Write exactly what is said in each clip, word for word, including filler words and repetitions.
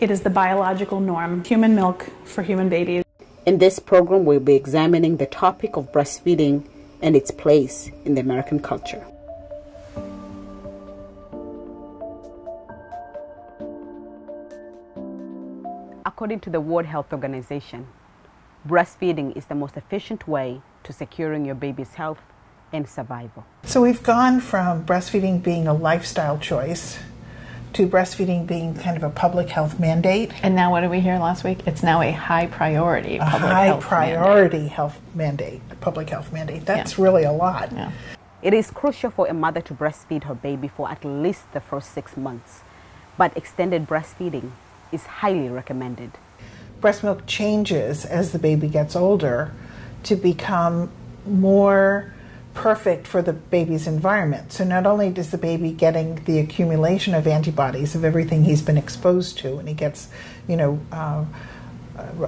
It is the biological norm, human milk for human babies. In this program, we'll be examining the topic of breastfeeding and its place in the American culture. According to the World Health Organization, breastfeeding is the most efficient way to securing your baby's health and survival. So we've gone from breastfeeding being a lifestyle choice to breastfeeding being kind of a public health mandate. And now what did we hear last week? It's now a high priority public health mandate. A high priority health mandate, public health mandate. That's really a lot. Yeah. It is crucial for a mother to breastfeed her baby for at least the first six months, but extended breastfeeding is highly recommended. Breast milk changes as the baby gets older to become more perfect for the baby's environment. So not only does the baby getting the accumulation of antibodies of everything he's been exposed to, and he gets, you know, uh,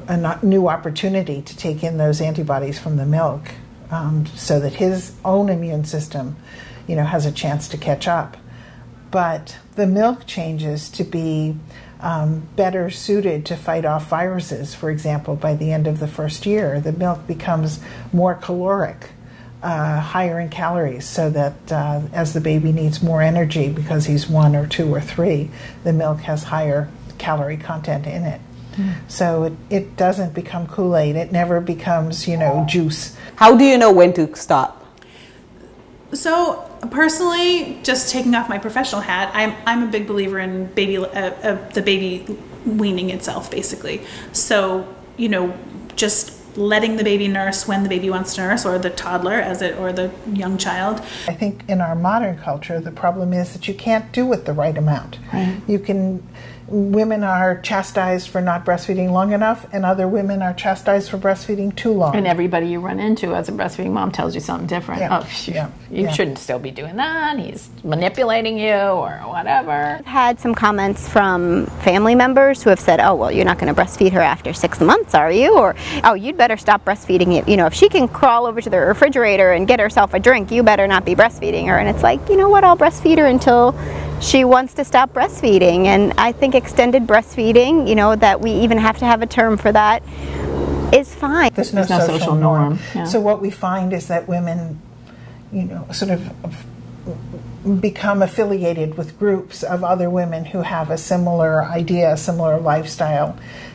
a new opportunity to take in those antibodies from the milk, um, so that his own immune system, you know, has a chance to catch up. But the milk changes to be um, better suited to fight off viruses. For example, by the end of the first year, the milk becomes more caloric, Uh, higher in calories, so that uh, as the baby needs more energy because he's one or two or three, the milk has higher calorie content in it. Mm. So it, it doesn't become Kool-Aid. It never becomes, you know, juice. How do you know when to stop? So personally, just taking off my professional hat, I'm, I'm a big believer in baby, uh, uh, the baby weaning itself, basically. So, you know, just letting the baby nurse when the baby wants to nurse, or the toddler as it, or the young child. I think in our modern culture, the problem is that you can't do it the right amount. Right. You can, women are chastised for not breastfeeding long enough, and other women are chastised for breastfeeding too long. And everybody you run into as a breastfeeding mom tells you something different. Yeah. Oh, you, yeah. you yeah. shouldn't still be doing that. He's manipulating you or whatever. I've had some comments from family members who have said, oh, well, you're not going to breastfeed her after six months, are you? Or, oh, you'd better stop breastfeeding. You know, if she can crawl over to the refrigerator and get herself a drink, you better not be breastfeeding her. And it's like, you know what, I'll breastfeed her until she wants to stop breastfeeding. And I think extended breastfeeding, you know, that we even have to have a term for that, is fine. There's no, There's no social, social norm. norm. Yeah. So what we find is that women, you know, sort of become affiliated with groups of other women who have a similar idea, a similar lifestyle.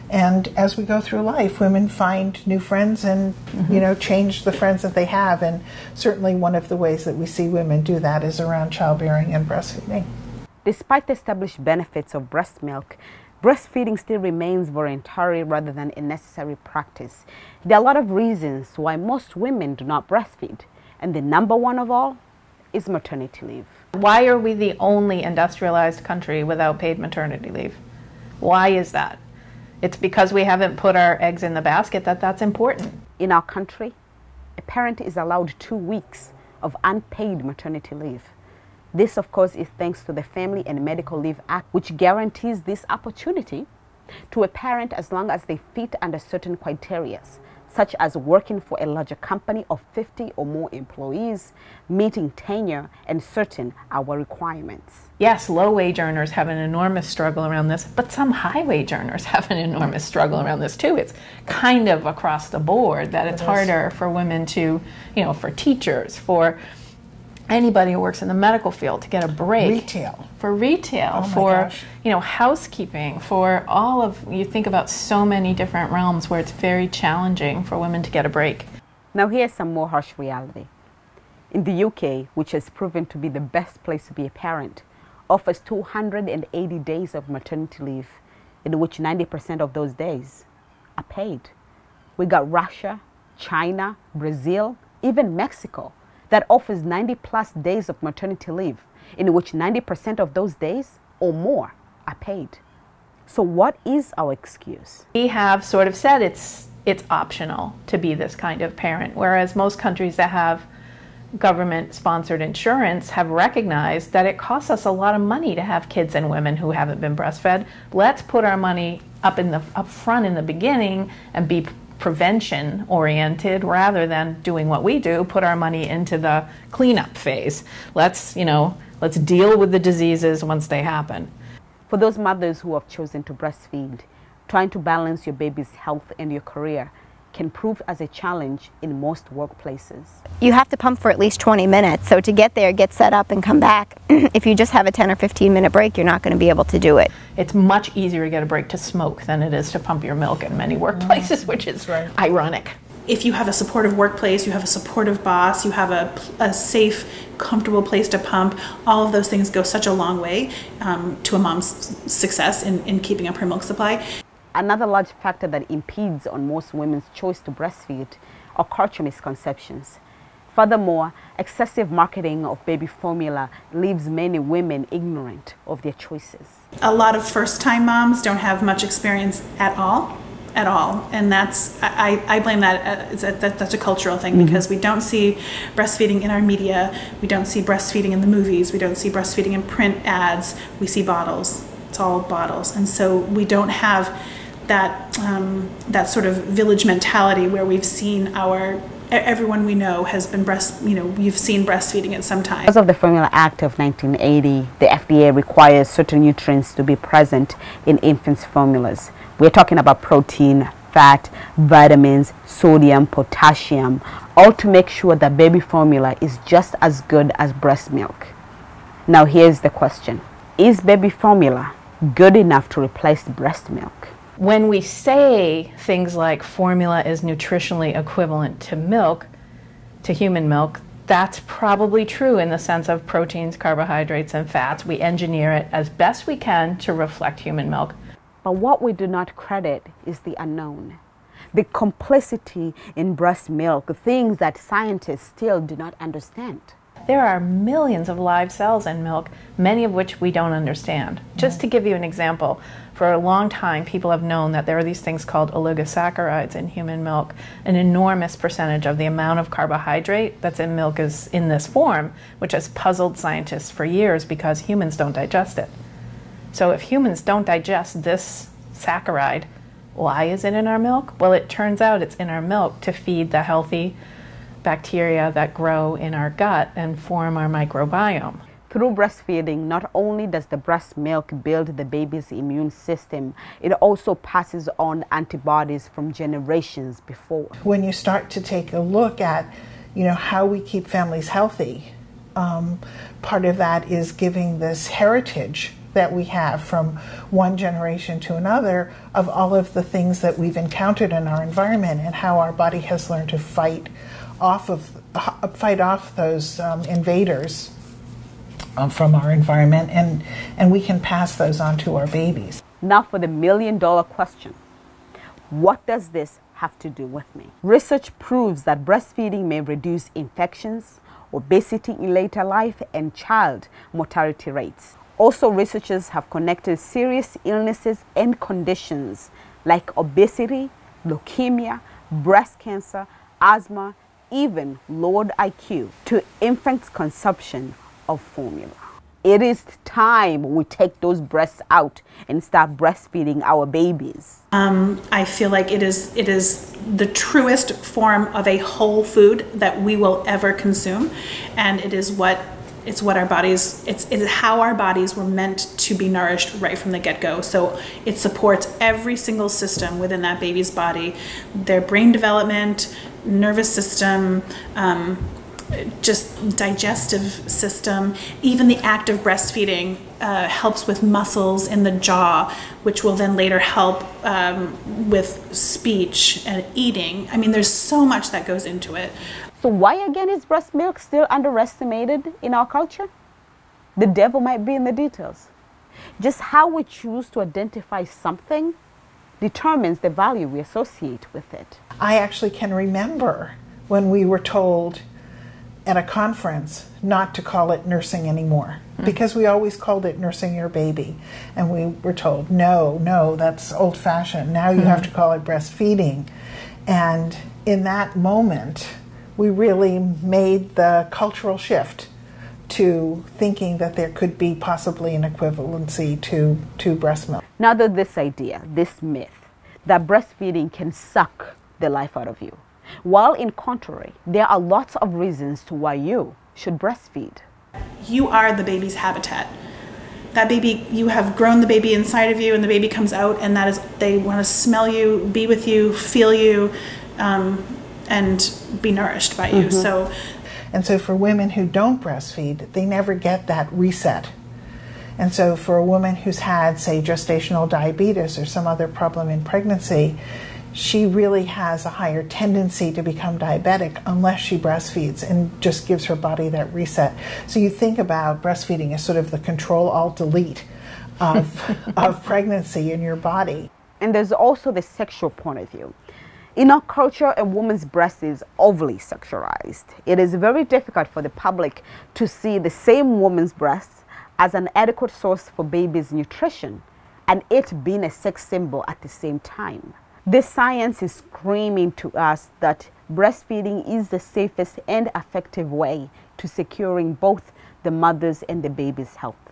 And as we go through life, women find new friends and, mm-hmm. you know, change the friends that they have. And certainly one of the ways that we see women do that is around childbearing and breastfeeding. Despite the established benefits of breast milk, breastfeeding still remains voluntary rather than a necessary practice. There are a lot of reasons why most women do not breastfeed, and the number one of all is maternity leave. Why are we the only industrialized country without paid maternity leave? Why is that? It's because we haven't put our eggs in the basket that that's important. In our country, a parent is allowed two weeks of unpaid maternity leave. This, of course, is thanks to the Family and Medical Leave Act, which guarantees this opportunity to a parent as long as they fit under certain criteria, such as working for a larger company of fifty or more employees, meeting tenure and certain hour requirements. Yes, low-wage earners have an enormous struggle around this, but some high-wage earners have an enormous struggle around this too. It's kind of across the board that it's harder for women to, you know, for teachers, for anybody who works in the medical field to get a break. Retail. For retail, oh for gosh. you know, housekeeping, for all of, you think about so many different realms where it's very challenging for women to get a break. Now here's some more harsh reality. In the U K, which has proven to be the best place to be a parent, offers two hundred eighty days of maternity leave, in which ninety percent of those days are paid. We got Russia, China, Brazil, even Mexico, that offers ninety plus days of maternity leave, in which ninety percent of those days or more are paid. So what is our excuse? We have sort of said it's, it's optional to be this kind of parent, whereas most countries that have government-sponsored insurance have recognized that it costs us a lot of money to have kids and women who haven't been breastfed. Let's put our money up, in the, up front in the beginning and be prevention oriented rather than doing what we do, put our money into the cleanup phase. Let's, you know, let's deal with the diseases once they happen. For those mothers who have chosen to breastfeed, trying to balance your baby's health and your career can prove as a challenge in most workplaces. You have to pump for at least twenty minutes, so to get there, get set up and come back. If you just have a ten or fifteen minute break, you're not going to be able to do it. It's much easier to get a break to smoke than it is to pump your milk in many workplaces, which is right. ironic. If you have a supportive workplace, you have a supportive boss, you have a, a safe, comfortable place to pump, all of those things go such a long way um, to a mom's success in, in keeping up her milk supply. Another large factor that impedes on most women's choice to breastfeed are cultural misconceptions. Furthermore, excessive marketing of baby formula leaves many women ignorant of their choices. A lot of first-time moms don't have much experience at all, at all, and that's, I, I blame that, as a, that, that's a cultural thing, mm-hmm. because we don't see breastfeeding in our media, we don't see breastfeeding in the movies, we don't see breastfeeding in print ads, we see bottles, it's all bottles, and so we don't have that um, that sort of village mentality where we've seen our everyone we know has been breast you know you've seen breastfeeding at some time. Because of the Formula Act of nineteen eighty, the F D A requires certain nutrients to be present in infants' formulas. We're talking about protein, fat, vitamins, sodium, potassium, all to make sure that baby formula is just as good as breast milk. Now here's the question: is baby formula good enough to replace breast milk? When we say things like formula is nutritionally equivalent to milk, to human milk, that's probably true in the sense of proteins, carbohydrates, and fats. We engineer it as best we can to reflect human milk. But what we do not credit is the unknown, the complicity in breast milk, the things that scientists still do not understand. There are millions of live cells in milk, many of which we don't understand. Just to give you an example, for a long time people have known that there are these things called oligosaccharides in human milk. An enormous percentage of the amount of carbohydrate that's in milk is in this form, which has puzzled scientists for years because humans don't digest it. So if humans don't digest this saccharide, why is it in our milk? Well, it turns out it's in our milk to feed the healthy bacteria that grow in our gut and form our microbiome. Through breastfeeding, not only does the breast milk build the baby's immune system, it also passes on antibodies from generations before. When you start to take a look at, you know, how we keep families healthy, um, part of that is giving this heritage that we have from one generation to another of all of the things that we've encountered in our environment and how our body has learned to fight off of fight off those um, invaders um, from our environment, and and we can pass those on to our babies. Now for the million dollar question: what does this have to do with me? Research proves that breastfeeding may reduce infections, obesity in later life, and child mortality rates. Also, researchers have connected serious illnesses and conditions like obesity, leukemia, breast cancer, asthma, even lowered I Q to infants' consumption of formula. It is time we take those breasts out and start breastfeeding our babies. Um, I feel like it is, it is the truest form of a whole food that we will ever consume, and it is what It's what our bodies, it's, it's how our bodies were meant to be nourished right from the get-go. So it supports every single system within that baby's body, their brain development, nervous system, um, just digestive system. Even the act of breastfeeding uh, helps with muscles in the jaw, which will then later help um, with speech and eating. I mean, there's so much that goes into it. So why again is breast milk still underestimated in our culture? The devil might be in the details. Just how we choose to identify something determines the value we associate with it. I actually can remember when we were told at a conference not to call it nursing anymore, mm. because we always called it nursing your baby, and we were told no, no, that's old-fashioned, now you mm. have to call it breastfeeding. And in that moment we really made the cultural shift to thinking that there could be possibly an equivalency to, to breast milk. Now that this idea, this myth, that breastfeeding can suck the life out of you, while in contrary, there are lots of reasons to why you should breastfeed. You are the baby's habitat. that baby, you have grown the baby inside of you, and the baby comes out, and that is, they want to smell you, be with you, feel you, um, and be nourished by you. Mm-hmm. So, and so for women who don't breastfeed, they never get that reset. And so for a woman who's had, say, gestational diabetes or some other problem in pregnancy, she really has a higher tendency to become diabetic unless she breastfeeds and just gives her body that reset. So you think about breastfeeding as sort of the control-alt-delete of, of pregnancy in your body. And there's also the sexual point of view. In our culture, a woman's breast is overly sexualized. It is very difficult for the public to see the same woman's breasts as an adequate source for baby's nutrition and it being a sex symbol at the same time. This science is screaming to us that breastfeeding is the safest and effective way to securing both the mother's and the baby's health.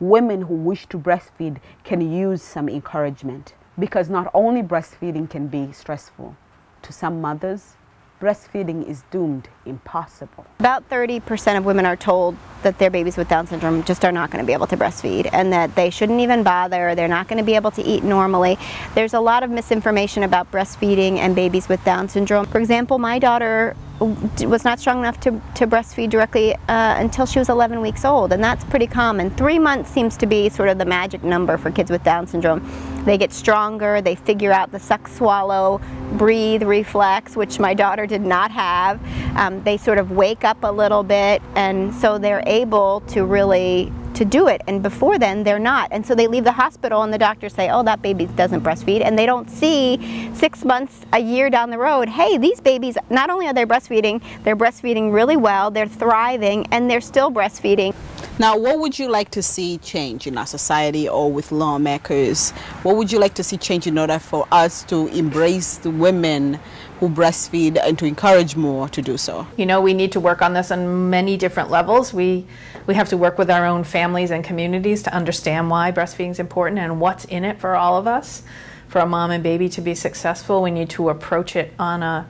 Women who wish to breastfeed can use some encouragement, because not only breastfeeding can be stressful, to some mothers, breastfeeding is doomed impossible. About thirty percent of women are told that their babies with Down syndrome just are not going to be able to breastfeed, and that they shouldn't even bother, they're not going to be able to eat normally. There's a lot of misinformation about breastfeeding and babies with Down syndrome. For example, my daughter was not strong enough to, to breastfeed directly uh, until she was eleven weeks old, and that's pretty common. Three months seems to be sort of the magic number for kids with Down syndrome. They get stronger, they figure out the suck, swallow, breathe reflex, which my daughter did not have. Um, they sort of wake up a little bit, and so they're able to really to do it, and before then they're not, and so they leave the hospital and the doctors say, oh, that baby doesn't breastfeed, and they don't see six months, a year down the road, hey, these babies, not only are they breastfeeding, they're breastfeeding really well, they're thriving, and they're still breastfeeding. Now, what would you like to see change in our society or with lawmakers? What would you like to see change in order for us to embrace the women who breastfeed and to encourage more to do so? You know, we need to work on this on many different levels. We, we have to work with our own families and communities to understand why breastfeeding is important and what's in it for all of us. For a mom and baby to be successful, we need to approach it on a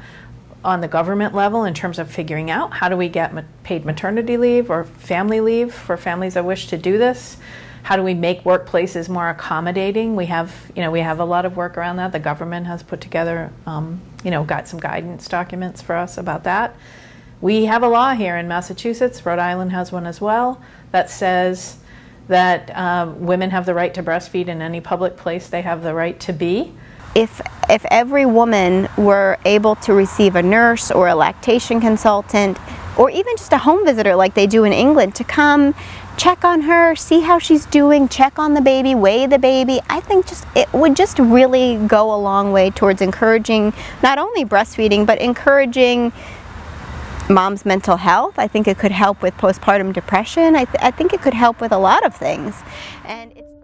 on the government level in terms of figuring out how do we get ma- paid maternity leave or family leave for families that wish to do this. How do we make workplaces more accommodating? We have, you know, we have a lot of work around that. The government has put together, um, you know, got some guidance documents for us about that. We have a law here in Massachusetts, Rhode Island has one as well, that says that uh, women have the right to breastfeed in any public place they have the right to be. If, if every woman were able to receive a nurse or a lactation consultant, or even just a home visitor like they do in England, to come check on her, see how she's doing, check on the baby, weigh the baby, I think just it would just really go a long way towards encouraging not only breastfeeding, but encouraging mom's mental health. I think it could help with postpartum depression. I, th I think it could help with a lot of things. And it's